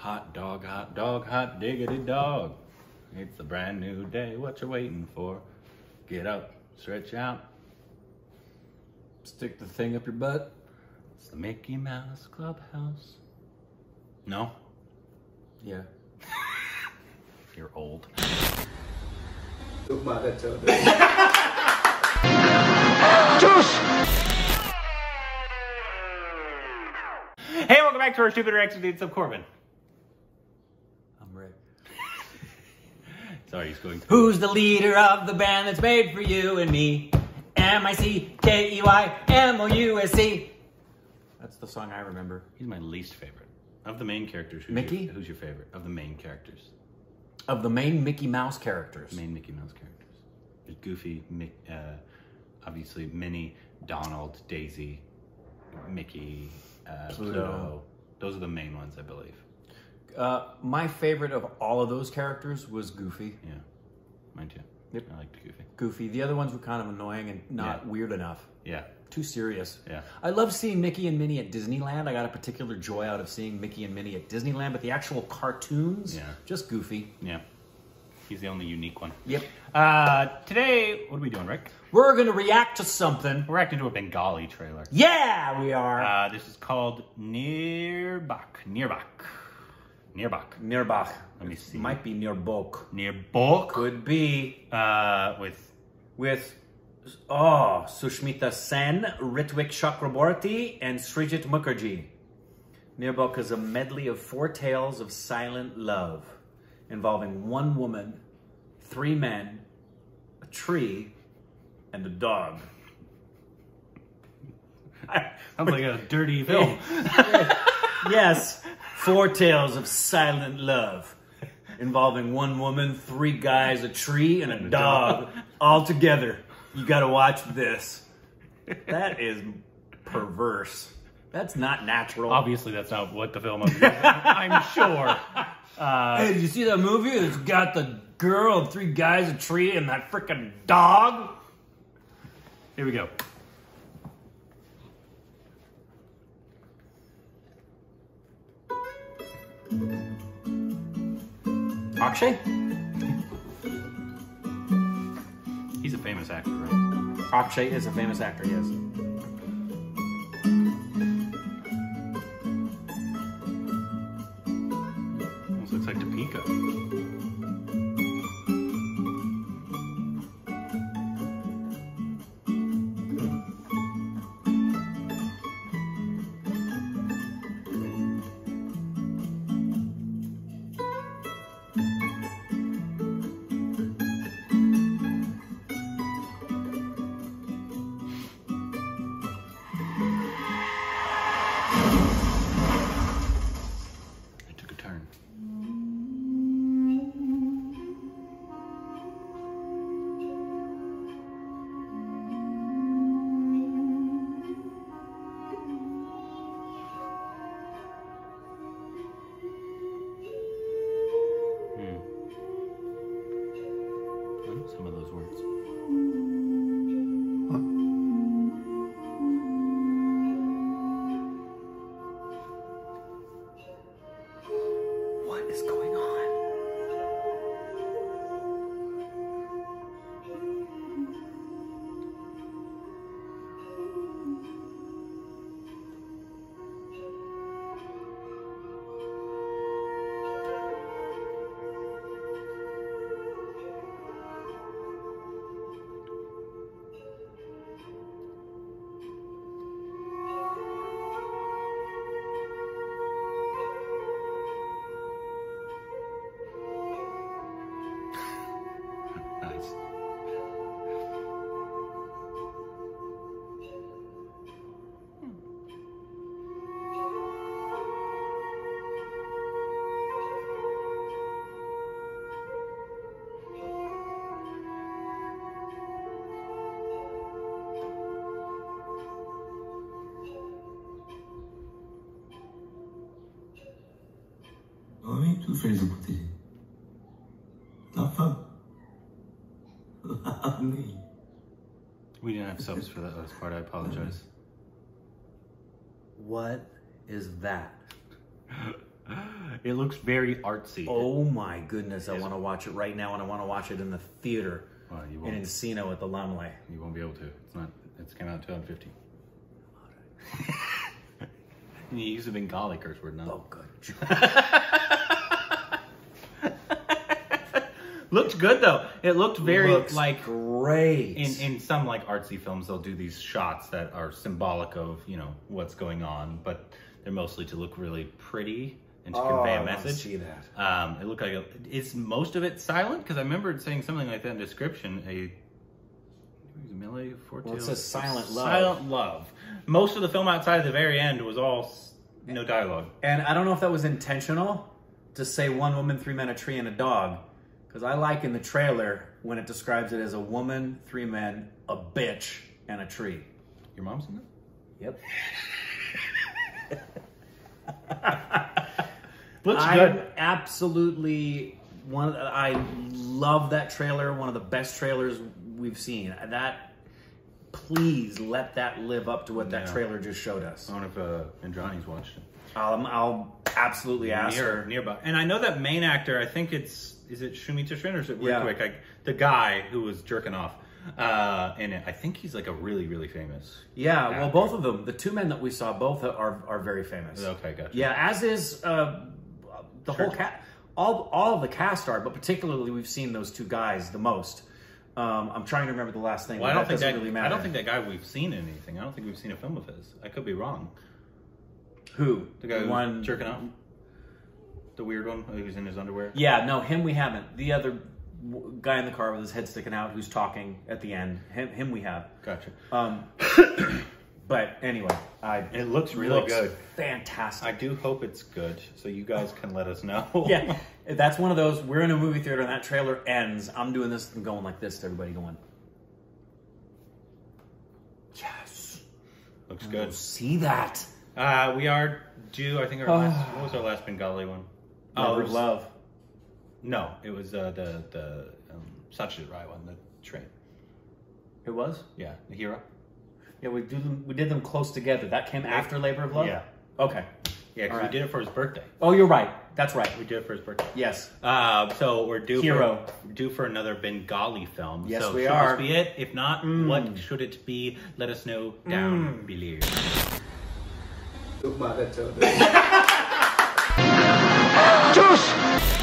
Hot dog, hot dog, hot diggity dog. It's a brand new day. What you waiting for? Get up, stretch out, stick the thing up your butt. It's the Mickey Mouse Clubhouse. No? Yeah. You're old. Hey, welcome back to our stupid reaction dudes. I'm Corbin. I'm Rick. Sorry, he's going. Who's the leader of the band that's made for you and me? M-I-C-K-E-Y-M-O-U-S-C. That's the song I remember. He's my least favorite. Of the main characters, who's your favorite? Of the main characters. Of the main Mickey Mouse characters. Main Mickey Mouse characters. There's Goofy, obviously Minnie, Donald, Daisy, Mickey, Pluto. Those are the main ones, I believe. My favorite of all of those characters was Goofy. Yeah, mine too. Yep. I liked Goofy. Goofy. The other ones were kind of annoying and not weird enough. Yeah. Too serious. Yeah. I love seeing Mickey and Minnie at Disneyland. I got a particular joy out of seeing Mickey and Minnie at Disneyland, but the actual cartoons, just Goofy. Yeah. He's the only unique one. Yep. Today, what are we doing, Rick? We're going to react to something. We're reacting to a Bengali trailer. Yeah, we are. This is called Nirbaak. Let me see. Might be Nirbaak. Nirbaak? Could be. With Sushmita Sen, Ritwik Chakraborty, and Srijit Mukherjee. Nirbaak is a medley of 4 tales of silent love involving one woman, 3 men, a tree, and a dog. Sounds like a dirty film. Yes, 4 tales of silent love involving one woman, 3 guys, a tree, and a dog all together. You gotta watch this. That is perverse. That's not natural. Obviously, that's not what the film is. I'm sure. Hey, did you see that movie? It's got the girl, 3 guys, a tree, and that freaking dog. Here we go. Akshay? He's a famous actor, right? Akshay is a famous actor, yes. Almost looks like Topeka. Some of those words. What is going Tu fez o que? We didn't have subs for that last part. I apologize. What is that? It looks very artsy. Oh my goodness, I want to watch it right now, and I want to watch it in the theater you won't. In Encino at the Lamley. You won't be able to. It's not. It's coming out 2015. You use a Bengali curse word now. Oh, good. Looks good though. It looked very like great. In some like artsy films, they'll do these shots that are symbolic of, you know, what's going on, but they're mostly to look really pretty and to convey a message. I see that. It looked like it's most of it silent, because I remember it saying something like that in description. It says silent love. Silent love. Most of the film outside of the very end was all no dialogue. And I don't know if that was intentional to say one woman, three men, a tree, and a dog. Because I like in the trailer when it describes it as a woman, three men, a bitch, and a tree. Your mom's in that? Yep. Looks good. I love that trailer. One of the best trailers we've seen. That, please let that live up to what that trailer just showed us. I don't know if Indrani's watched it. I'll absolutely ask her. Nirbaak. And I know that main actor, I think it's, is it Sushmita Sen or is it Ritwik? Yeah. The guy who was jerking off in it. I think he's like a really, really famous actor. Well, both of them. The two men that we saw, both are very famous. Okay, gotcha. Yeah, as is the whole cast. All of the cast are, but particularly we've seen those two guys the most. I'm trying to remember the last thing. Well, I don't think that really matter. I don't think that guy we've seen anything. I don't think we've seen a film of his. I could be wrong. Who? The guy who's jerking off? The weird one who's in his underwear? Yeah, no, him we haven't. The other guy in the car with his head sticking out who's talking at the end. Him we have. Gotcha. But anyway, it looks really good. Fantastic. I do hope it's good, so you guys can let us know. Yeah, that's one of those, we're in a movie theater and that trailer ends. I'm doing this and going like this to everybody going, yes. Looks good. See that. We are due, I think our last, what was our last Bengali one? Oh, Love. No, it was the Sachi Rai one, the train. It was? Yeah, the hero. Yeah, we did them close together. That came after Labor of Love? Yeah. Okay. Yeah, because we did it for his birthday. Oh, you're right. That's right. We did it for his birthday. Yes. So we're due for another Bengali film. Yes, so we are. Should this be it? If not, what should it be? Let us know down below. Look,